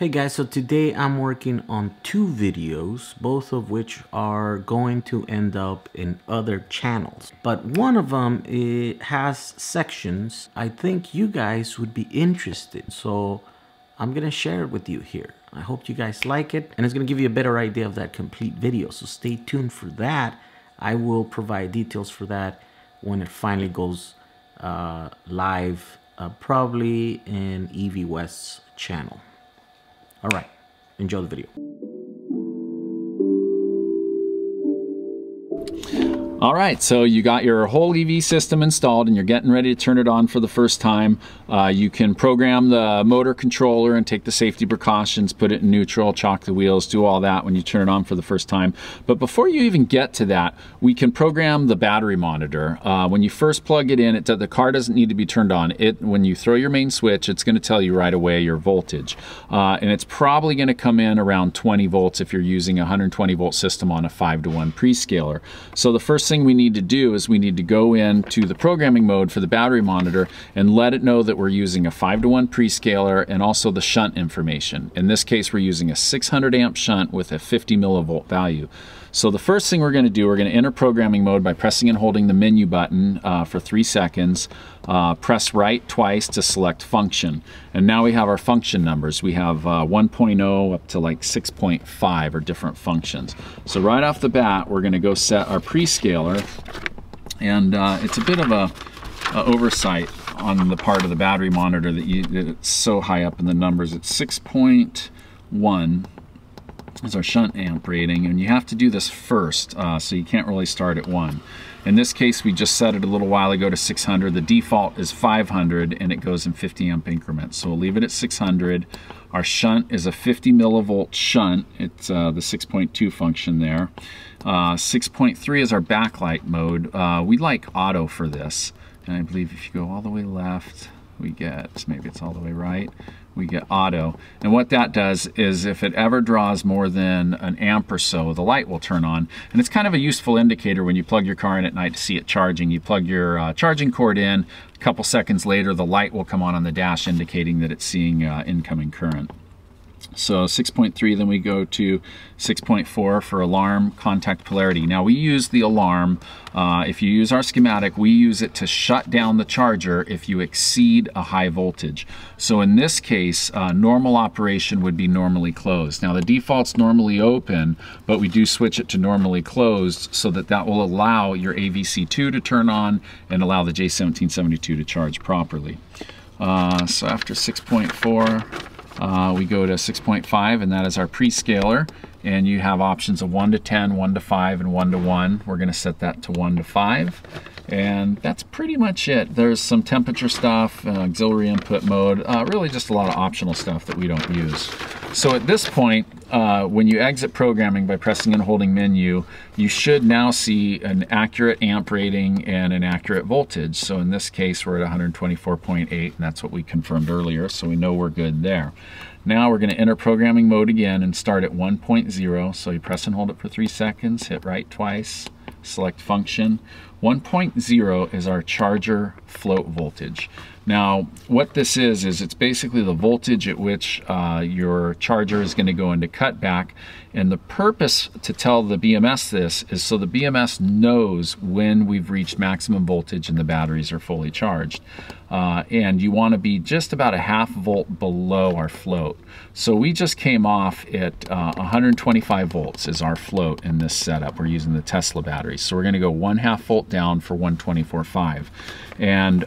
Hey guys, so today I'm working on two videos, both of which are going to end up in other channels. But one of them, it has sections I think you guys would be interested. So I'm gonna share it with you here. I hope you guys like it, and it's gonna give you a better idea of that complete video. So stay tuned for that. I will provide details for that when it finally goes live, probably in EV West's channel. All right, enjoy the video. All right, so you got your whole EV system installed and you're getting ready to turn it on for the first time. You can program the motor controller and take the safety precautions, put it in neutral, chock the wheels, do all that when you turn it on for the first time. But before you even get to that, we can program the battery monitor. When you first plug it in, the car doesn't need to be turned on. When you throw your main switch, it's gonna tell you right away your voltage. And it's probably gonna come in around 20 volts if you're using a 120 volt system on a 5:1 prescaler. So the first thing we need to do is we need to go into the programming mode for the battery monitor and let it know that we're using a 5:1 prescaler and also the shunt information. In this case, we're using a 600 amp shunt with a 50 millivolt value. So the first thing we're going to do, we're going to enter programming mode by pressing and holding the menu button for 3 seconds. Press right twice to select function. And now we have our function numbers. We have 1.0 up to like 6.5 are different functions. So right off the bat, we're going to go set our prescaler. And it's a bit of a oversight on the part of the battery monitor that it's so high up in the numbers. It's 6.1. is our shunt amp rating, and you have to do this first, so you can't really start at 1. In this case, we just set it a little while ago to 600. The default is 500, and it goes in 50 amp increments. So we'll leave it at 600. Our shunt is a 50 millivolt shunt. It's the 6.2 function there. 6.3 is our backlight mode. We like auto for this, and I believe if you go all the way left, we get, maybe it's all the way right, we get auto. And what that does is if it ever draws more than an amp or so, the light will turn on. And it's kind of a useful indicator when you plug your car in at night to see it charging. You plug your charging cord in, a couple seconds later the light will come on the dash, indicating that it's seeing incoming current. So 6.3, then we go to 6.4 for alarm contact polarity. Now we use the alarm, if you use our schematic, we use it to shut down the charger if you exceed a high voltage. So in this case, normal operation would be normally closed. Now the default's normally open, but we do switch it to normally closed so that that will allow your AVC2 to turn on and allow the J1772 to charge properly. So after 6.4, we go to 6.5, and that is our prescaler, and you have options of 1 to 10, 1 to 5, and 1 to 1. We're going to set that to 1 to 5, and that's pretty much it. There's some temperature stuff, auxiliary input mode, really just a lot of optional stuff that we don't use. So at this point, when you exit programming by pressing and holding menu, you should now see an accurate amp rating and an accurate voltage. So in this case, we're at 124.8, and that's what we confirmed earlier, so we know we're good there. Now we're going to enter programming mode again and start at 1.0. So you press and hold it for 3 seconds, hit right twice, select function. 1.0 is our charger float voltage. Now what this is it's basically the voltage at which your charger is going to go into cutback, and the purpose to tell the BMS this is so the BMS knows when we've reached maximum voltage and the batteries are fully charged. And you want to be just about a half volt below our float. So we just came off at 125 volts is our float in this setup. We're using the Tesla batteries. So we're going to go 1/2 volt down for 124.5. And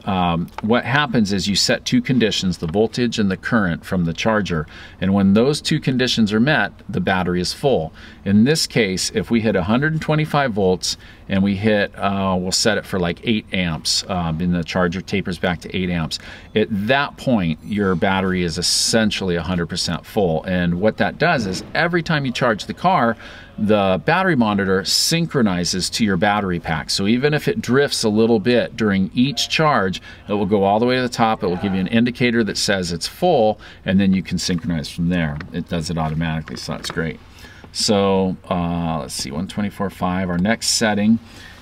what happens is you set two conditions, the voltage and the current from the charger. And when those two conditions are met, the battery is full. In this case, if we hit 125 volts and we hit, we'll set it for like 8 amps, and the charger tapers back to 8 amps. At that point, your battery is essentially 100% full. And what that does is every time you charge the car, the battery monitor synchronizes to your battery pack. So even if it drifts a little bit during each charge, it will go all the way to the top. It will give you an indicator that says it's full, and then you can synchronize from there. It does it automatically, so that's great. So let's see, 124.5. Our next setting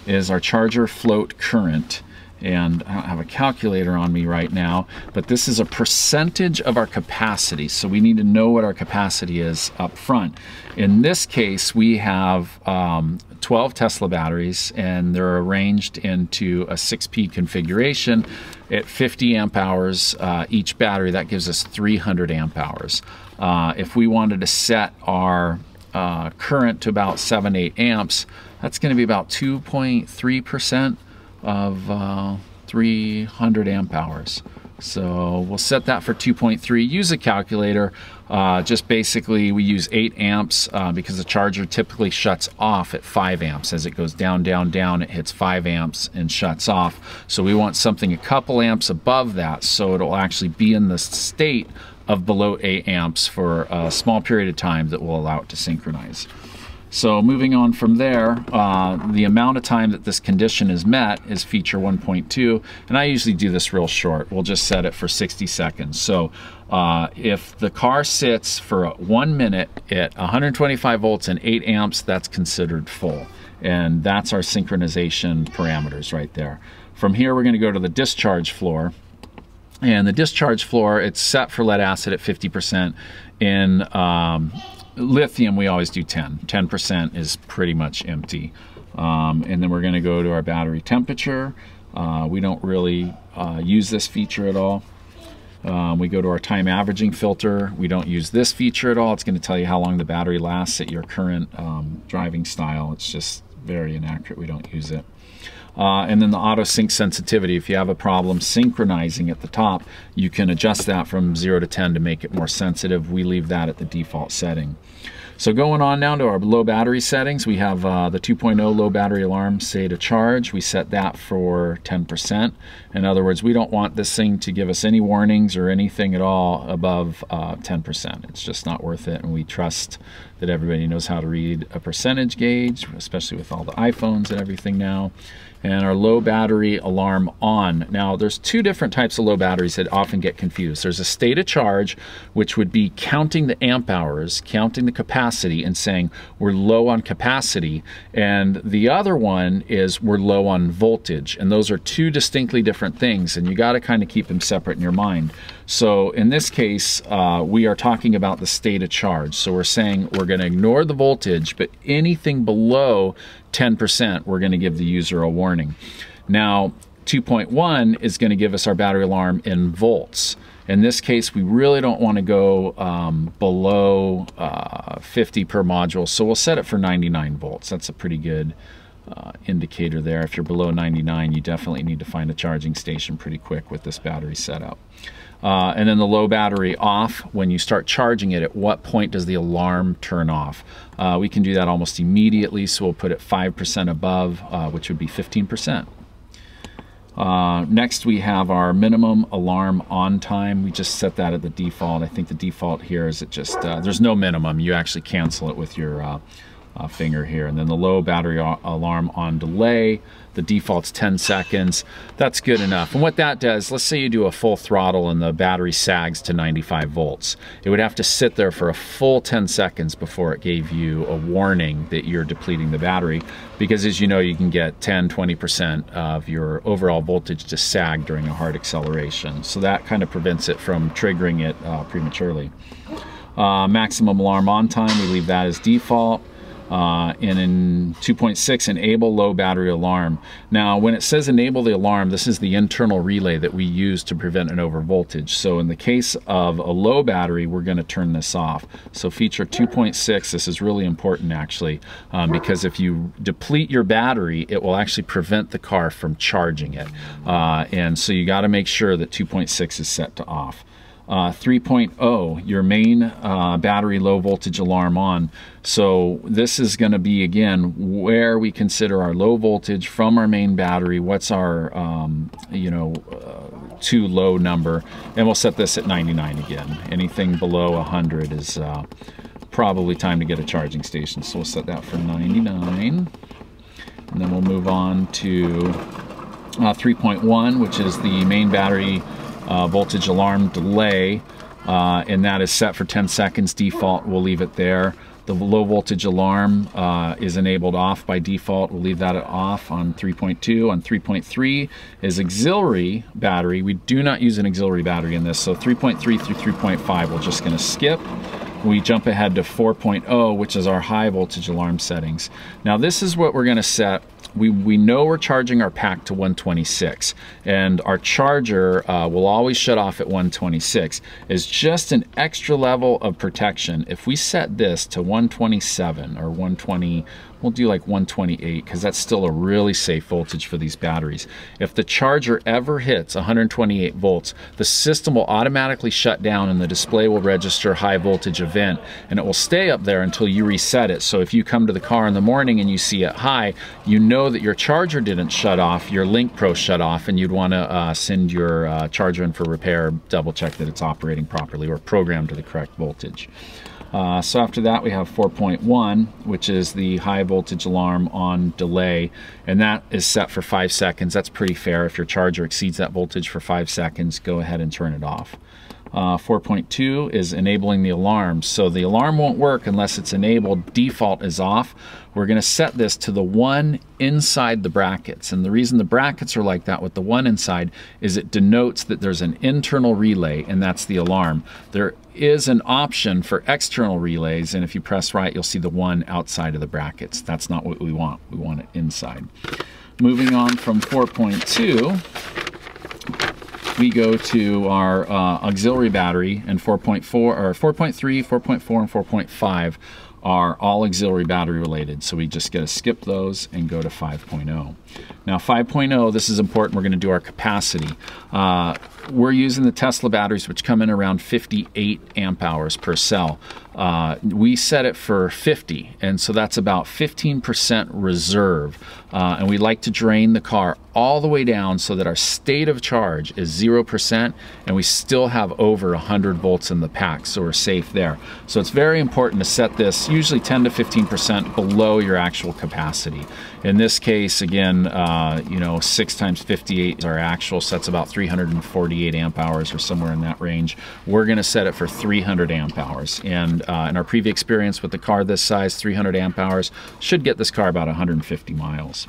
is our charger float current. and I don't have a calculator on me right now, but this is a percentage of our capacity. So we need to know what our capacity is up front. In this case, we have 12 Tesla batteries, and they're arranged into a 6P configuration at 50 amp hours each battery. That gives us 300 amp hours. If we wanted to set our current to about 7-8 amps, that's going to be about 2.3% of 300 amp hours. So we'll set that for 2.3, use a calculator. Just basically we use 8 amps because the charger typically shuts off at 5 amps. As it goes down, down, down, it hits 5 amps and shuts off. So we want something a couple amps above that, so it'll actually be in the state of below 8 amps for a small period of time that will allow it to synchronize. So moving on from there, the amount of time that this condition is met is feature 1.2, and I usually do this real short. We'll just set it for 60 seconds. So if the car sits for 1 minute at 125 volts and 8 amps, that's considered full. And that's our synchronization parameters right there. From here, we're gonna go to the discharge floor. And the discharge floor, it's set for lead acid at 50%. In lithium, we always do 10% is pretty much empty. And then we're going to go to our battery temperature. We don't really use this feature at all. We go to our time averaging filter. We don't use this feature at all. It's going to tell you how long the battery lasts at your current driving style. It's just very inaccurate. We don't use it. And then the auto sync sensitivity. If you have a problem synchronizing at the top, you can adjust that from 0 to 10 to make it more sensitive. We leave that at the default setting. So going on now to our low battery settings, we have the 2.0 low battery alarm, say to charge. We set that for 10%. In other words, we don't want this thing to give us any warnings or anything at all above 10%. It's just not worth it, and we trust that everybody knows how to read a percentage gauge, especially with all the iPhones and everything now. And our low battery alarm on. Now there's two different types of low batteries that often get confused. There's a state of charge, which would be counting the amp hours, counting the capacity and saying we're low on capacity. And the other one is we're low on voltage. And those are two distinctly different things, and you gotta kind of keep them separate in your mind. So in this case, we are talking about the state of charge. So we're saying we're gonna ignore the voltage, but anything below 10%, we're going to give the user a warning. Now, 2.1 is going to give us our battery alarm in volts. In this case, we really don't want to go below 50 per module, so we'll set it for 99 volts. That's a pretty good indicator there. If you're below 99, you definitely need to find a charging station pretty quick with this battery setup. And then the low battery off, when you start charging it, at what point does the alarm turn off? We can do that almost immediately, so we'll put it 5% above, which would be 15%. Next, we have our minimum alarm on time. We just set that at the default. I think the default here is it just, there's no minimum. You actually cancel it with your finger here. And then the low battery alarm on delay, the default's 10 seconds. That's good enough. And what that does, let's say you do a full throttle and the battery sags to 95 volts. It would have to sit there for a full 10 seconds before it gave you a warning that you're depleting the battery, because as you know, you can get 10, 20% of your overall voltage to sag during a hard acceleration. So that kind of prevents it from triggering it prematurely. Maximum alarm on time, we leave that as default. And in 2.6, enable low battery alarm. Now, when it says enable the alarm, this is the internal relay that we use to prevent an overvoltage. So in the case of a low battery, we're gonna turn this off. So feature 2.6, this is really important actually, because if you deplete your battery, it will actually prevent the car from charging it. And so you gotta make sure that 2.6 is set to off. 3.0, your main battery low voltage alarm on. So this is going to be, again, where we consider our low voltage from our main battery. What's our, too low number? And we'll set this at 99 again. Anything below 100 is probably time to get a charging station. So we'll set that for 99. And then we'll move on to 3.1, which is the main battery voltage alarm delay, and that is set for 10 seconds default. We'll leave it there. The low voltage alarm is enabled off by default. We'll leave that at off on 3.2. On 3.3 is auxiliary battery. We do not use an auxiliary battery in this. So 3.3 through 3.5, we're just gonna skip. We jump ahead to 4.0, which is our high voltage alarm settings. Now this is what we're gonna set. We know we're charging our pack to 126, and our charger will always shut off at 126. It's just an extra level of protection. If we set this to 127 or 120, we'll do like 128, because that's still a really safe voltage for these batteries. If the charger ever hits 128 volts, the system will automatically shut down and the display will register high voltage event, and it will stay up there until you reset it. So if you come to the car in the morning and you see it high, you know that your charger didn't shut off, your Link Pro shut off, and you'd want to send your charger in for repair, double check that it's operating properly or programmed to the correct voltage. So after that, we have 4.1, which is the high voltage alarm on delay, and that is set for 5 seconds. That's pretty fair. If your charger exceeds that voltage for 5 seconds, go ahead and turn it off. 4.2 is enabling the alarm. So the alarm won't work unless it's enabled. Default is off. We're going to set this to the one inside the brackets. And the reason the brackets are like that with the one inside is it denotes that there's an internal relay, and that's the alarm. There is an option for external relays, and if you press right, you'll see the one outside of the brackets. That's not what we want. We want it inside. Moving on from 4.2, we go to our auxiliary battery, and 4.4 or 4.3, 4.4, and 4.5 are all auxiliary battery related. So we just get to skip those and go to 5.0. Now 5.0, this is important. We're going to do our capacity. We're using the Tesla batteries, which come in around 58 amp hours per cell. We set it for 50, and so that's about 15% reserve. And we like to drain the car all the way down so that our state of charge is 0%, and we still have over 100 volts in the pack, so we're safe there. So it's very important to set this usually 10 to 15% below your actual capacity. In this case, again, you know, 6 times 58 is our actual, so that's about 348 amp hours or somewhere in that range. We're going to set it for 300 amp hours. And in our previous experience with the car this size, 300 amp hours should get this car about 150 miles.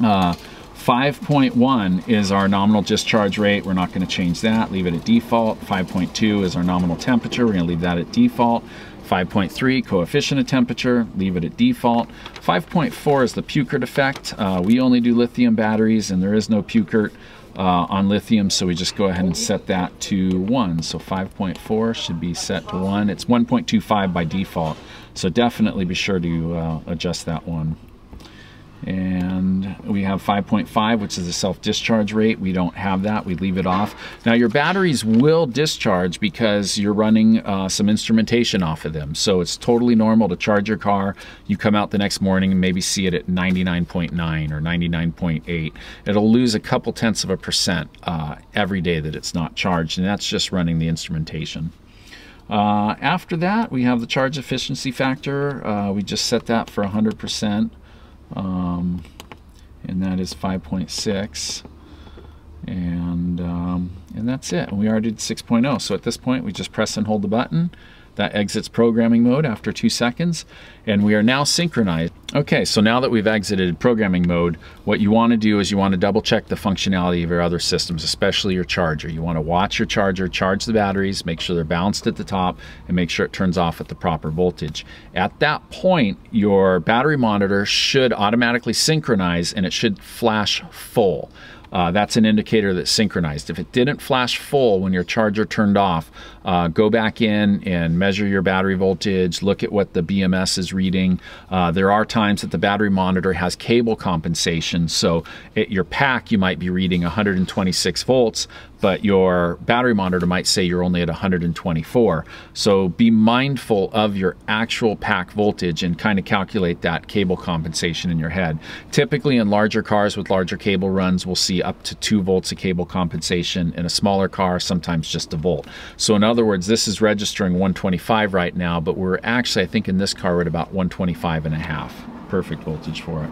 5.1 is our nominal discharge rate. We're not going to change that. Leave it at default. 5.2 is our nominal temperature. We're going to leave that at default. 5.3, coefficient of temperature, leave it at default. 5.4 is the Pukert effect. We only do lithium batteries, and there is no Pukert on lithium, so we just go ahead and set that to 1. So 5.4 should be set to 1. It's 1.25 by default, so definitely be sure to adjust that one. And we have 5.5, which is the self-discharge rate. We don't have that. We leave it off. Now, your batteries will discharge because you're running some instrumentation off of them. So it's totally normal to charge your car. You come out the next morning and maybe see it at 99.9 or 99.8. It'll lose a couple tenths of a percent every day that it's not charged, and that's just running the instrumentation. After that, we have the charge efficiency factor. We just set that for 100%. And that is 5.6, and that's it. We already did 6.0, so at this point we just press and hold the button. That exits programming mode after 2 seconds, and we are now synchronized. Okay, so now that we've exited programming mode, what you want to do is you want to double check the functionality of your other systems, especially your charger. You want to watch your charger charge the batteries, make sure they're balanced at the top, and make sure it turns off at the proper voltage. At that point, your battery monitor should automatically synchronize, and it should flash full. That's an indicator that's synchronized. If it didn't flash full when your charger turned off, go back in and measure your battery voltage, look at what the BMS is reading. There are times that the battery monitor has cable compensation, so at your pack you might be reading 126 volts, but your battery monitor might say you're only at 124. So be mindful of your actual pack voltage and kind of calculate that cable compensation in your head. Typically in larger cars with larger cable runs, we'll see up to 2 volts of cable compensation. In a smaller car, sometimes just 1 volt. So in other words, this is registering 125 right now, but we're actually, I think in this car, we're at about 125 and a half. Perfect voltage for it.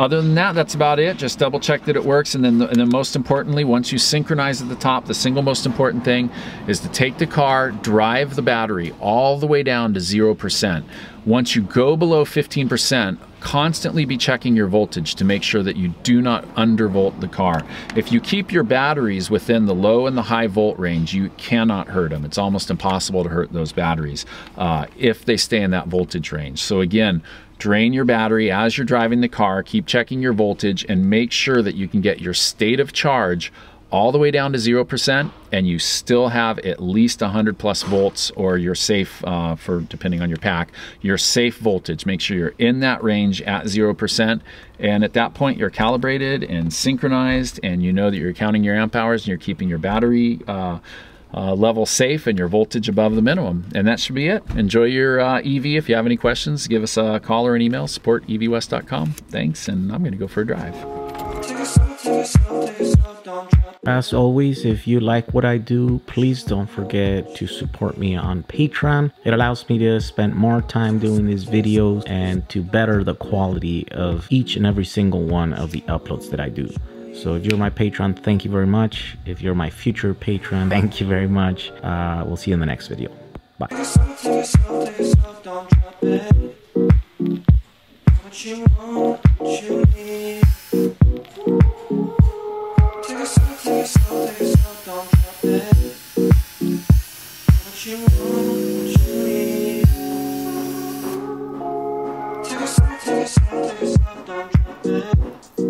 Other than that, that's about it. Just double check that it works, and then most importantly, once you synchronize at the top, the single most important thing is to take the car, drive the battery all the way down to 0%. Once you go below 15%, constantly be checking your voltage to make sure that you do not undervolt the car. If you keep your batteries within the low and the high volt range, you cannot hurt them. It's almost impossible to hurt those batteries if they stay in that voltage range. So again, drain your battery as you're driving the car, keep checking your voltage, and make sure that you can get your state of charge all the way down to 0%, and you still have at least 100 plus volts, or you're safe for, depending on your pack, your safe voltage. Make sure you're in that range at 0%, and at that point you're calibrated and synchronized, and you know that you're counting your amp hours and you're keeping your battery level safe and your voltage above the minimum. And that should be it. Enjoy your EV. If you have any questions, give us a call or an email, support@evwest.com. Thanks, and I'm gonna go for a drive. As always, if you like what I do, please don't forget to support me on Patreon. It allows me to spend more time doing these videos and to better the quality of each and every single one of the uploads that I do. So if you're my patron, thank you very much. If you're my future patron, thank you very much. We'll see you in the next video. Bye. Take a step, don't drop it.